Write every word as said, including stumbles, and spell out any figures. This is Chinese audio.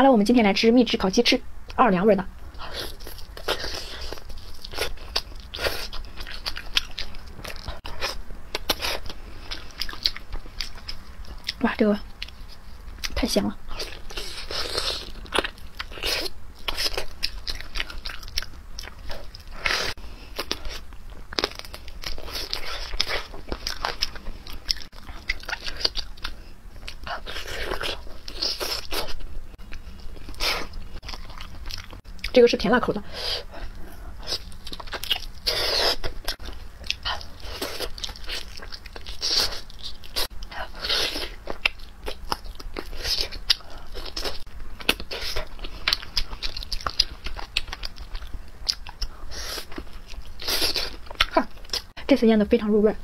好了，我们今天来吃蜜汁烤鸡翅，奥尔良味的。哇，这个太香了！这个是甜辣口的。 这次腌的非常入味。